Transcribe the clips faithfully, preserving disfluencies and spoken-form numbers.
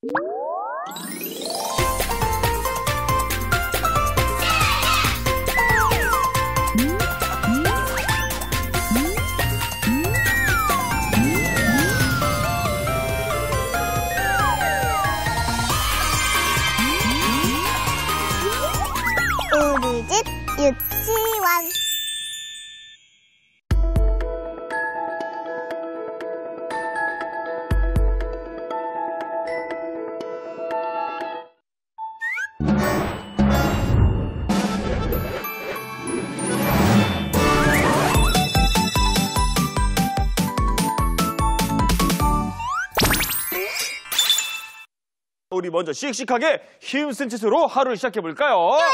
우리 집 유치원. 우리 먼저 씩씩하게 힘센 체조로 하루를 시작해볼까요? 좋아요!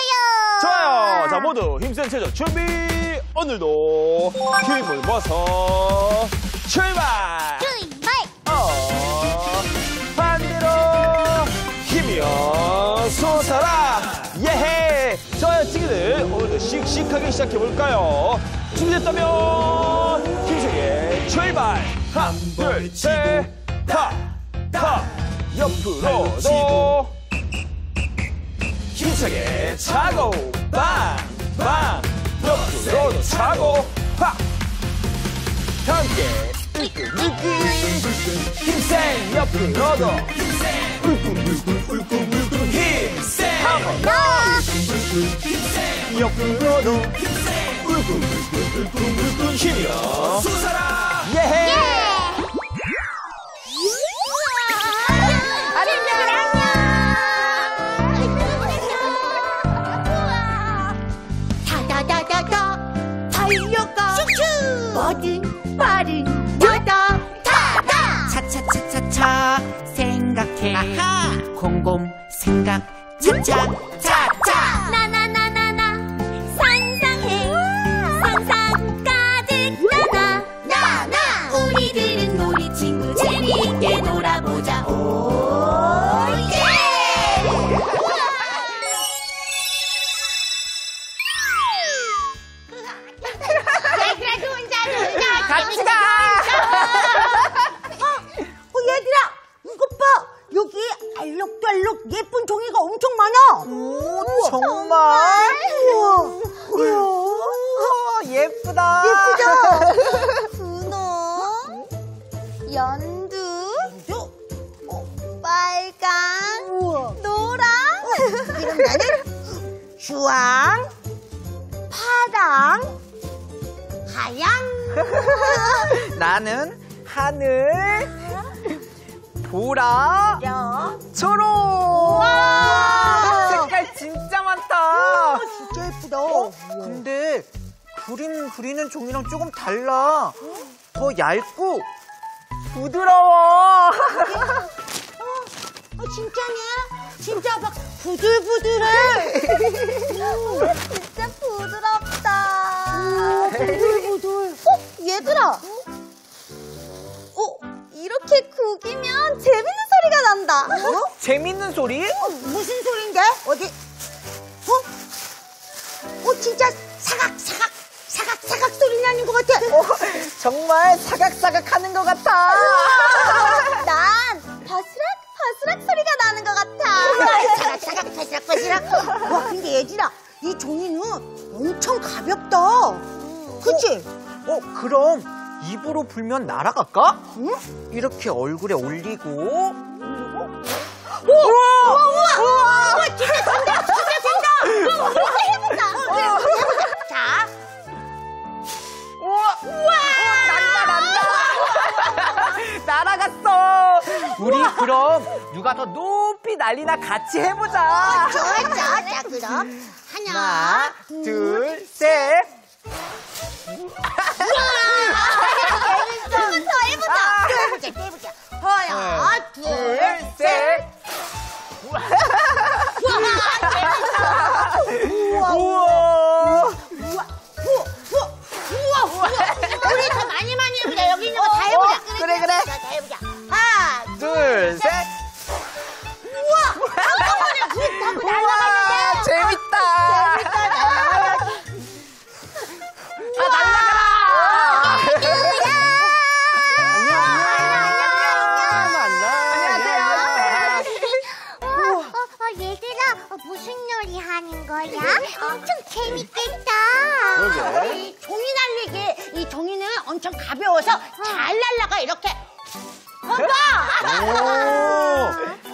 좋아요! 자, 모두 힘센 체조 준비! 오늘도 힘을 모아서 출발! 출발! 어, 반대로 힘이여 솟아라! 예헤! 좋아요, 친구들! 오늘도 씩씩하게 시작해볼까요? 준비됐다면 힘차게 출발! 하나, 둘, 셋! 타! 타! 옆으로도 힘차게 차고 빵빵 옆으로도 차고 팍 함께 으끌으끌 힘쌤 옆으로도 울컥울컥울컥 힘쌤 한번 더 힘쌤 옆으로도 울컥울컥울컥 힘이여 솟아라 예헤 뭐든 빠른 타다 타다 차차차차차 생각해 아하. 곰곰 생각 차차차차 나나나나나 상상해 우와. 상상까지 나나 나나 우리들은 우리 친구 재미있게 놀아보자 오예 알록달록 예쁜 종이가 엄청 많아. 오, 정말? 정말? 우와, 우와, 예쁘다. 예쁘죠? 분홍, 연두, 어. 빨강, 우와. 노랑. 어, 이런 나는 주황, 파랑, 하양. 나는 하늘. 보라, 야. 초록! 우와. 색깔 진짜 많다! 우와, 진짜 예쁘다! 어? 근데 그림 그리는 종이랑 조금 달라! 더 얇고 부드러워! 어, 진짜네? 진짜 막 부들부들해! 오, 진짜 부드럽다! 우와, 부들부들! 어? 얘들아! 이렇게 구기면 재밌는 소리가 난다. 어? 재밌는 소리? 어, 무슨 소린데? 어디? 어? 어, 진짜 사각사각, 사각사각 소리 나는 것 같아. 어, 정말 사각사각 하는 것 같아. 난 바스락, 바스락 소리가 나는 것 같아. 사각사각, 바스락, 바스락. 와, 근데 예진아, 이 종이는 엄청 가볍다. 음, 그치? 어, 어 그럼. 입으로 불면 날아갈까? 응? 이렇게 얼굴에 올리고. 오! 우와! 우와! 우와! 우와! 진짜 된다! 진짜 된다! 우리 해보자! 해보자! 자! 우와! 우와! 난다, 난다! 날아갔어! 우리 그럼 누가 더 높이 날리나 같이 해보자! 좋아, 좋아! 자, 그럼 하나, 둘, 셋! 해보자, 해보자. 하나, 둘, 셋. 우와, 우와, 우와, 우와, 우와, 우리 더 많이 많이 해보자. 여기 있는 거 다 해보자. 그래, 그래. 다 해보자. 하나, 둘, 셋. 우와, 한꺼번에 물 타고 날아가는데. 재밌다. 재밌다. 날아가라. 안녕. 안녕. 엄청 재밌겠다. 그러게. 이 종이 날리기, 이 종이는 엄청 가벼워서 잘 날라가 이렇게. 오,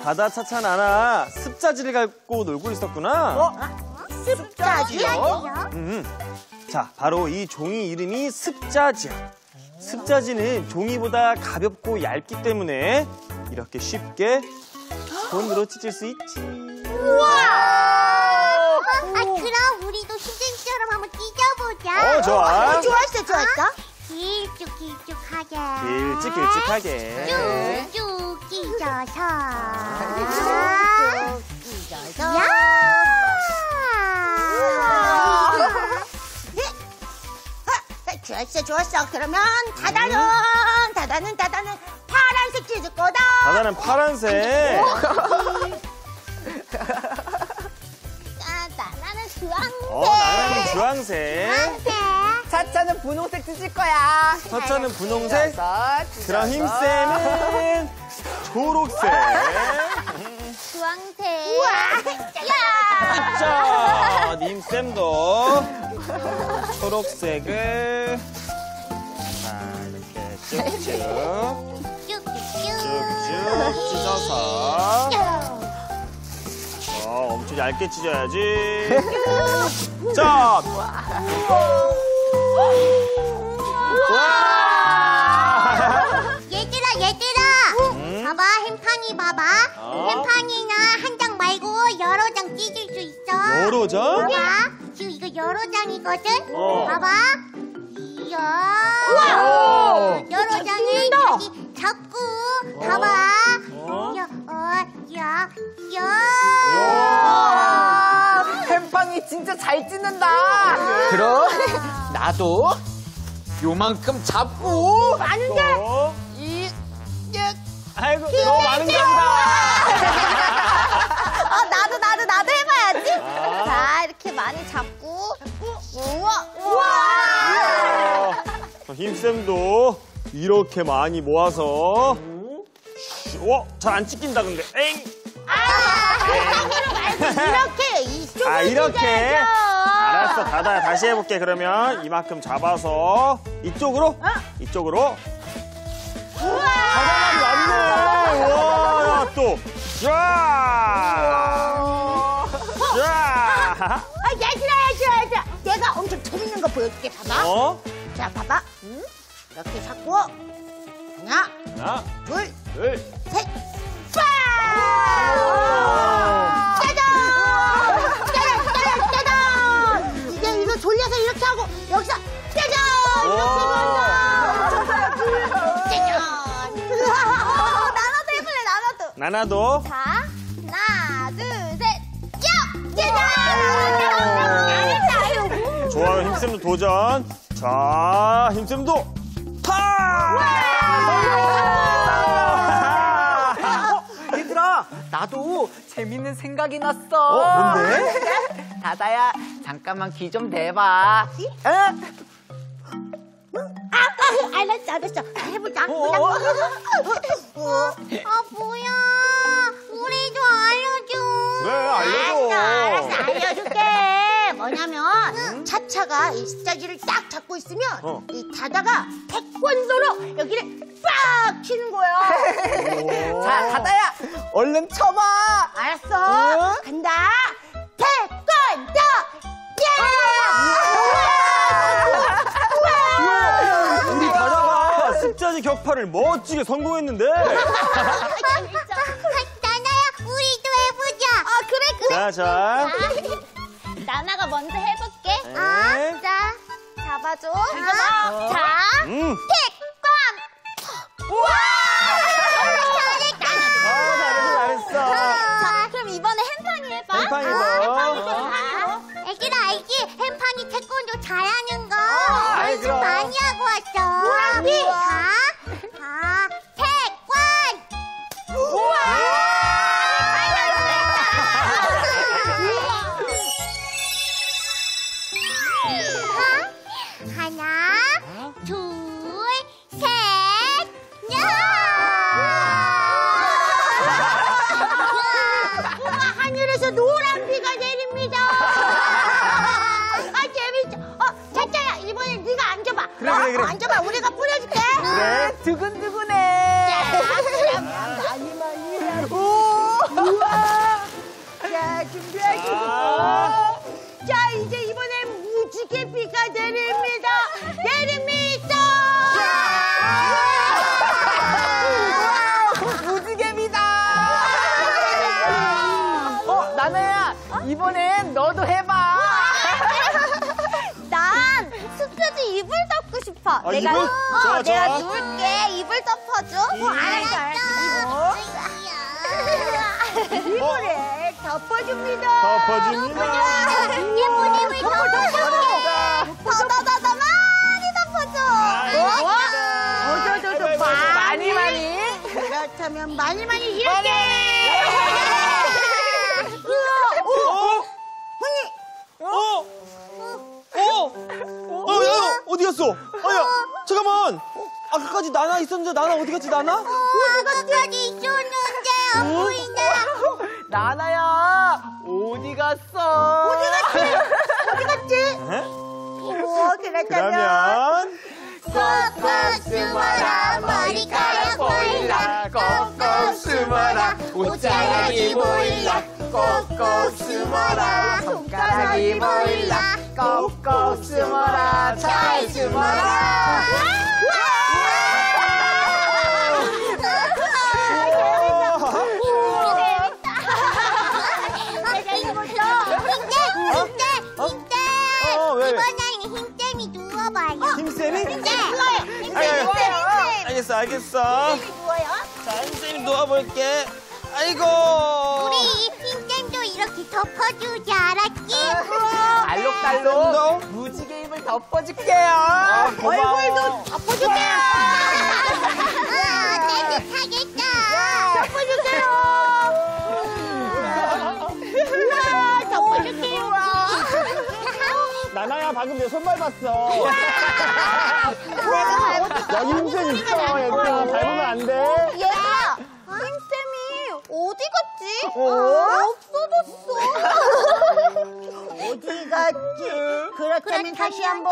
바다 차차 나나 습자지를 갖고 놀고 있었구나. 어? 어? 습자지요? 음, 자, 바로 이 종이 이름이 습자지야. 습자지는 종이보다 가볍고 얇기 때문에 이렇게 쉽게 손으로 찢을 수 있지. 우와! 어, 아, 그럼 우리도 선생님처럼 한번 찢어보자. 어, 좋아. 어, 좋았어, 좋았어. 어? 길쭉길쭉하게 길쭉길쭉하게 쭉쭉 찢어서 쭉쭉 찢어서 야! 우와! 좋았어 좋았어. 그러면 다다는 음. 다다는 다다는 파란색 찢을 거다. 다다는 파란색. 아, 나라는 주황색. 어, 나라는 주황색. 주황색. 차차는 분홍색 찢을 거야. 차차는 분홍색. 그럼 힘쌤은 초록색. 주황색. 우와. 자, 힘쌤도 초록색을 자, 이렇게 쭉쭉 쭉쭉 찢어서. 어, 엄청 얇게 찢어야지. 자. 우와! 얘들아 얘들아 응? 봐봐 햄팡이 봐봐. 어? 햄팡이는 한 장 말고 여러 장 찢을 수 있어. 여러 장? 봐봐 지금 이거 여러 장이거든. 어. 봐봐 이야 우와! 여러 장을 여기 잡고 어? 봐봐 어? 여, 어, 여, 여. 햄팡이 진짜 잘 찢는다. 어. 그럼 나도 요만큼 잡고. 많은데? 이, 예. 아이고, 너무 많은 겁니다. 어, 나도, 나도, 나도 해봐야지. 아. 자, 이렇게 많이 잡고. 우와, 우와. 힘쌤도 이렇게 많이 모아서. 어, 잘 안 찍힌다, 근데. 에잉. 아, 이렇게 말고, 이렇게, 이쪽으로. 아, 이렇게. 찢어야죠. 알았어, 다다 다시 해볼게. 그러면 이만큼 잡아서 이쪽으로, 어? 이쪽으로. 바다가 맞네. 와, 또, 야, 야. 얘들아, 얘들아, 얘들아. 내가 엄청 재밌는 거 보여줄게. 봐봐. 어? 자, 봐봐. 응? 이렇게 잡고 하나, 하나, 둘, 둘, 셋, 빠. 돌려서 이렇게 하고 여기서 짜잔! 이렇게 만나! 짜잔! 나나도 해볼래 나나도! 나나도! 자, 하나, 둘, 셋! 쫙! 짜잔! 좋아요, 힘쌤도 도전! 자, 힘쌤도 파! 어, 얘들아, 나도 재밌는 생각이 났어! 어, 뭔데? 다다야, 잠깐만 귀 좀 대봐. 어? 아, 아, 알았어, 알았어. 해보자. 어, 어, 어, 아, 뭐야. 우리도 알려줘. 네, 알려줘. 알았어, 알았어, 알려줄게. 뭐냐면, 응? 차차가 이 습자지를 딱 잡고 있으면, 어. 이 다다가 태권도로 여기를 빡 치는 거야. 자, 다다야, 얼른 쳐봐. 알았어. 응? 간다. 습자지 격파를 멋지게 성공했는데. 나나야, 우리도 해보자. 아, 그래, 그래. 자, 자. 나나가 먼저 해볼게. 아, 자, 잡아줘. 잡아봐. 자, 태권. 우와! 잘했다. 잘했어, 잘했어. 자, 그럼 이번에 햄팡이 해봐. 햄팡이 해봐. 애기라, 애기, 햄팡이 태권도 잘하는 거. 연습 많이 하고 왔어. 우리. 노란 비가 내립니다. 준비하시고. 아 자, 이제 이번엔 무지개 비가 내립니다. 내립니다. 와우, 무지개 비다. 어, 나나야, 이번엔 너도 해봐. 난 습자지 이불 덮고 싶어. 아, 내가, 이불? 어, 좋아, 내가 좋아. 누울게. 이불 덮어줘. 이... 어, 알았어, 알았어. 이불에 어? 덮어줍니다. 덮어줍니다. 이불, 이불 덮어줍니다. 더더더더 많이 덮어줘. 더더더더 많이 많이. 그렇다면 많이 많이 이렇게. 어? 어? 어? 어? 야, 어디 갔어? 아, 야, 잠깐만. 아까까지 나나 있었는데 나나 어디 갔지, 나나? 어, 아까까지 있었는데 안 보이네. 나나야, 어디 갔어? 어디 갔지? 어디 갔지? 오, 그랬다면 꼭꼭 숨어라, 머리카락 보일라. 꼭꼭 숨어라, 옷자락이 보일라. 꼭꼭 숨어라, 손가락이 보일라. 꼭꼭 숨어라, 잘 숨어라. 힘쌤이? 네! 힘쌤이 누워요! 알겠어, 알겠어. 힘쌤이 누워요? 자, 힘쌤이 누워볼게. 아이고! 우리 이 힘쌤도 이렇게 덮어주지, 알았지? 알록달록 무지개 입을 덮어줄게요. 아, 얼굴도 덮어줄게요. 아, 따뜻하겠다. 덮어주세요. 우와, 덮어줄게요. 나나야, 방금 내 손 밟았어. 야, 힘쌤 있어, 얘들아. 밟으면 안 돼. 얘들아, 힘쌤이 어디 갔지? 어? 없어졌어. 어디 갔지? 그렇다면 다시 한 번.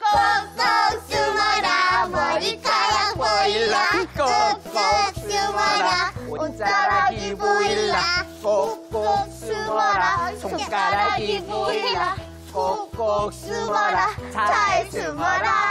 꼭꼭 숨어라, 머리카락 보일라. 꼭꼭 숨어라, 옷자락이 보일라. 꼭꼭 숨어라, 손가락이 보일라. 꼭꼭 숨어라, 잘 숨어라.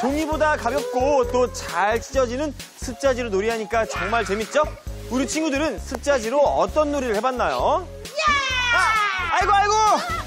종이보다 가볍고 또 잘 찢어지는 습자지로 놀이하니까 정말 재밌죠? 우리 친구들은 습자지로 어떤 놀이를 해봤나요? 야! 아, 아이고 아이고!